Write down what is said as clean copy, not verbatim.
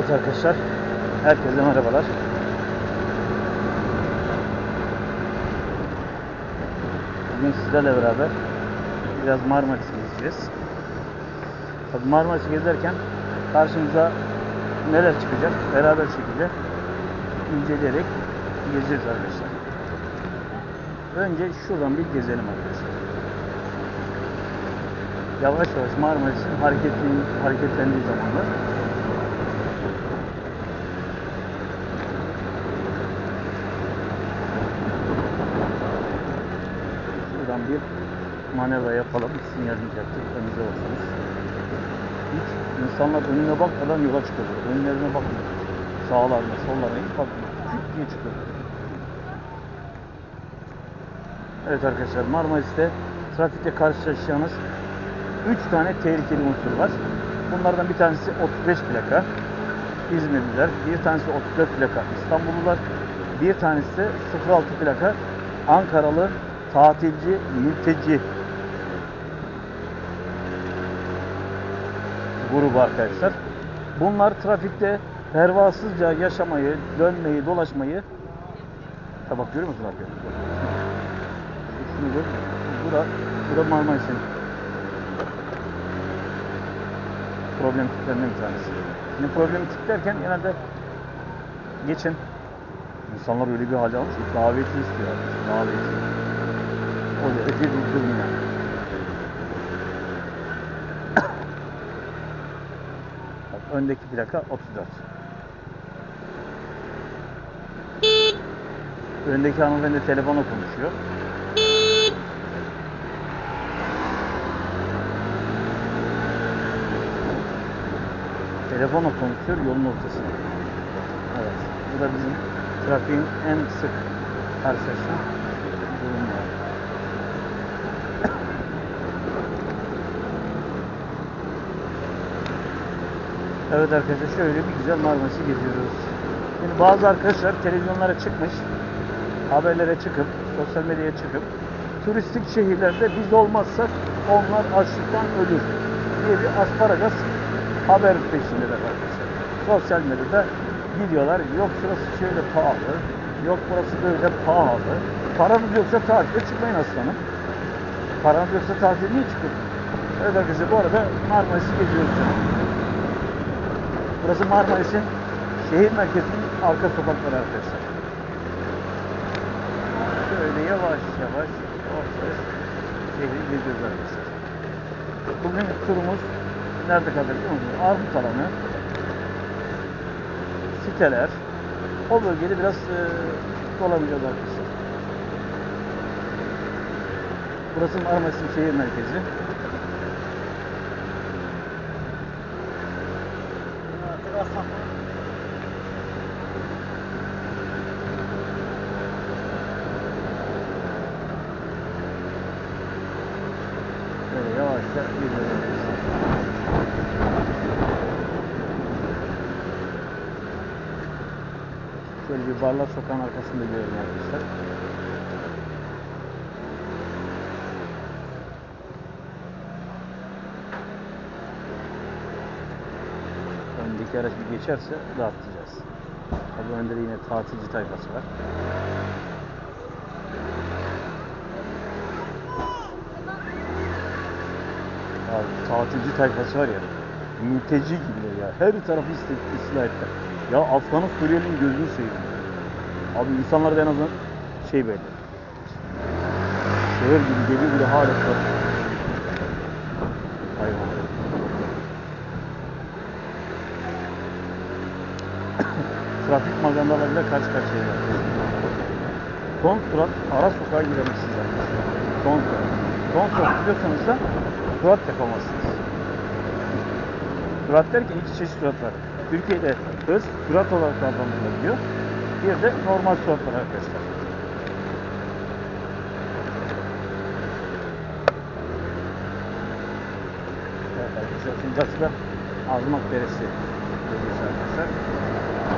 Evet arkadaşlar, herkese merhabalar. Bugün sizlerle beraber biraz Marmaris'i gezeceğiz. Tabii Marmaris'i gezerken karşımıza neler çıkacak beraber şekilde inceleyerek gezeceğiz arkadaşlar. Önce şuradan bir gezelim arkadaşlar. Yavaş yavaş Marmaris'in hareketlendiği zamanlar. Şuradan bir manevra yapalım. Sizin yarıncaktır. Önünüze baksanız. Hiç insanlar önüne bakmadan yola çıkıyorlar. Önlerine bakmıyor. Sağlarına, sollarına hiç bakmıyor. Diye çıkıyorlar. Evet arkadaşlar, Marmaris'te trafikte karşılaşacağınız 3 tane tehlikeli unsur var. Bunlardan bir tanesi 35 plaka İzmirliler, bir tanesi 34 plaka İstanbullular, bir tanesi 06 plaka Ankaralı tatilci, mülteci grubu arkadaşlar. Bunlar trafikte pervasızca yaşamayı, dönmeyi, dolaşmayı... Ha bak, görüyor musun arkadaşlar? Burada Marmaris'in problem tiplerinden bir tanesi. Şimdi problemi tiplerken genelde geçin. İnsanlar öyle bir hale almış ki daveti istiyor. Daveti. O derece bir durum yani. Bak, öndeki plaka 34. Öndeki hanımefendi telefona konuşuyor. Telefonla konuşuyor yolun ortasında. Evet. Bu da bizim trafiğin en sık karşılaşan durumları. Evet arkadaşlar, şöyle bir güzel Marmaris'i geziyoruz. Şimdi bazı arkadaşlar televizyonlara çıkmış, haberlere çıkıp, sosyal medyaya çıkıp turistik şehirlerde biz olmazsak onlar açlıktan ölür diye bir asparagas haber peşindeler arkadaşlar. Sosyal medyada gidiyorlar. Yok şurası şöyle pahalı. Yok burası böyle pahalı. Paranız yoksa tatile çıkmayın aslanım. Paranız yoksa tatile niye çıkın? Evet arkadaşlar, bu arada Marmaris'i geziyoruz canım. Burası Marmaris'in şehir merkezinin arka sokakları arkadaşlar. Şöyle yavaş yavaş şehri geziyoruz arkadaşlar. Bugün turumuz nerede kalır biliyor musunuz? Armut alanı, siteler, o bölgede biraz dolanacağız arkadaşlar. Burası Marmaris'in şehir merkezi. Böyle yavaşça gidiyoruz. Böyle bir barlar sokağın arkasında görüyorum arkadaşlar. Öndeki araç bir geçerse rahatlayacağız. Tabii önde de yine tatilci tayfası var. Abi, tatilci tayfası var ya. Mülteci gibi ya. Her tarafı istila ettiler. Ya Afgan'ın, Suriyeli'nin gözünü seveyim. Abi insanlar da en azından şey böyle. Şehir gibi geliyor bile hala satıyor. Hayvan. Trafik magandalarıyla karşı karşıya geldik. Son surat ara sokağa giremezsiniz arkadaşlar. Son surat. Son surat biliyorsanız da surat yapamazsınız. Surat derken iki çeşit surat var. Türkiye'de hız, sürat olarak adlandırılıyor. Bir de normal sürat var arkadaşlar. Evet arkadaşlar, şimdi ağzımak deresi arkadaşlar.